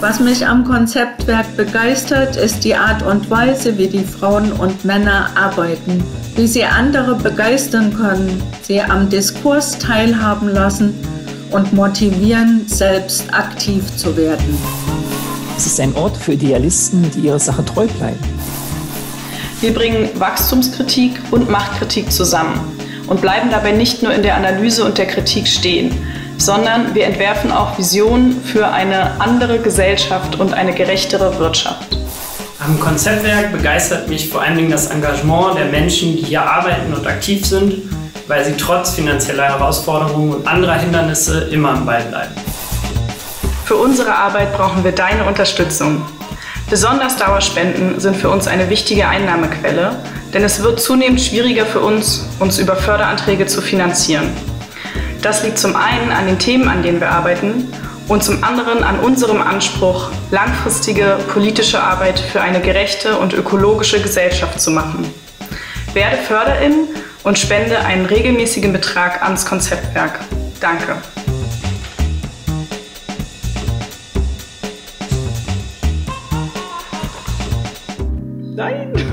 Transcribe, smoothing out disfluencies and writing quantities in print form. Was mich am Konzeptwerk begeistert, ist die Art und Weise, wie die Frauen und Männer arbeiten, wie sie andere begeistern können, sie am Diskurs teilhaben lassen und motivieren, selbst aktiv zu werden. Es ist ein Ort für Idealisten, die ihrer Sache treu bleiben. Wir bringen Wachstumskritik und Machtkritik zusammen und bleiben dabei nicht nur in der Analyse und der Kritik stehen, sondern wir entwerfen auch Visionen für eine andere Gesellschaft und eine gerechtere Wirtschaft. Am Konzeptwerk begeistert mich vor allen Dingen das Engagement der Menschen, die hier arbeiten und aktiv sind, weil sie trotz finanzieller Herausforderungen und anderer Hindernisse immer am Ball bleiben. Für unsere Arbeit brauchen wir deine Unterstützung. Besonders Dauerspenden sind für uns eine wichtige Einnahmequelle, denn es wird zunehmend schwieriger für uns, uns über Förderanträge zu finanzieren. Das liegt zum einen an den Themen, an denen wir arbeiten, und zum anderen an unserem Anspruch, langfristige politische Arbeit für eine gerechte und ökologische Gesellschaft zu machen. Werde Förderin und spende einen regelmäßigen Betrag ans Konzeptwerk. Danke. Nein!